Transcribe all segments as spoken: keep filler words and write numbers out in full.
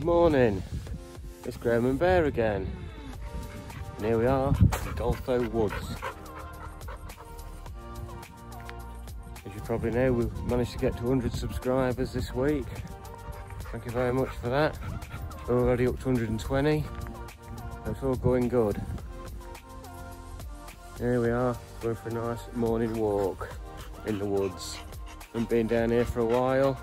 Good morning, it's Graham and Bear again, and here we are in Goltho Woods. As you probably know, we've managed to get to one hundred subscribers this week. Thank you very much for that. We're already up to one hundred and twenty, so it's all going good. Here we are, going for a nice morning walk in the woods. Haven't been down here for a while.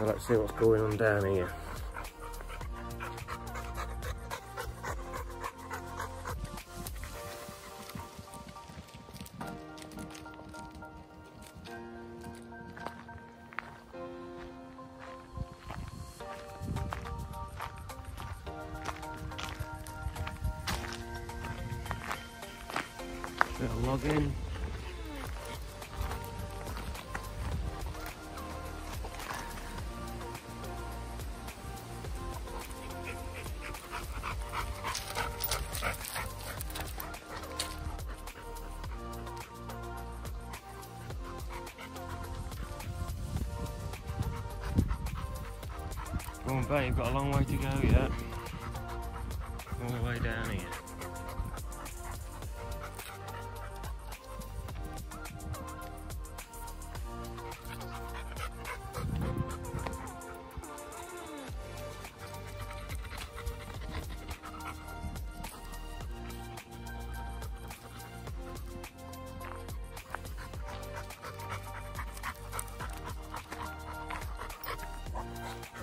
So let's see what's going on down here. Little log in. Go on, Bear, you've got a long way to go yet. All the way down here.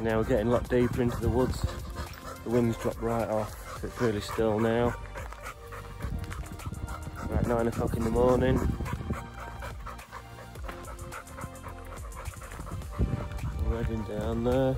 Now we're getting a lot deeper into the woods. The wind's dropped right off, so it's really still now. About nine o'clock in the morning. We're heading down there.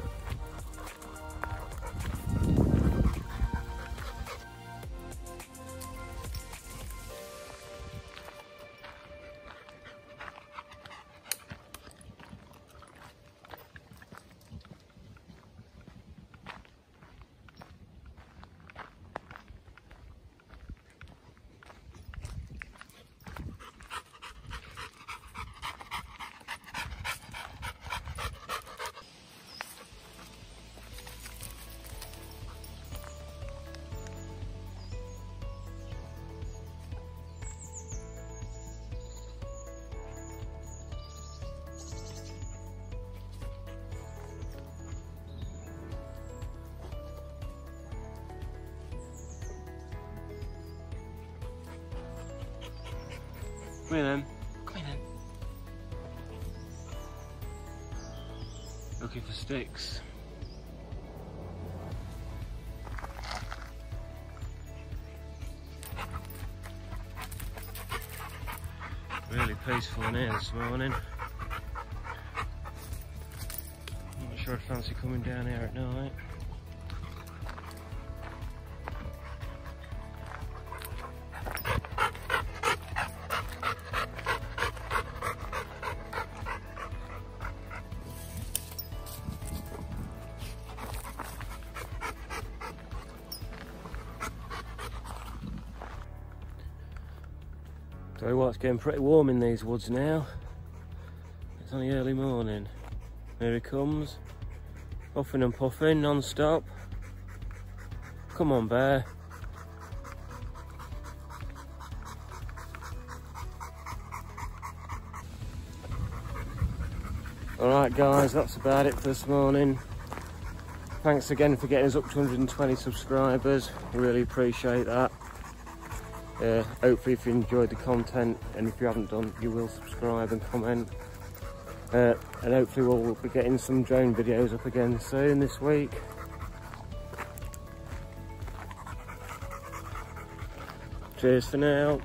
Come here then. Come here then. Looking for sticks. Really peaceful in here this morning. I'm not sure I'd fancy coming down here at night. So well, it's getting pretty warm in these woods now. It's only early morning. Here he comes, puffing and puffing non-stop. Come on, Bear. Alright guys, that's about it for this morning. Thanks again for getting us up to one hundred and twenty subscribers. Really appreciate that. Uh, hopefully if you enjoyed the content, and if you haven't done, you will subscribe and comment, uh, and hopefully we'll be getting some drone videos up again soon this week. Cheers for now.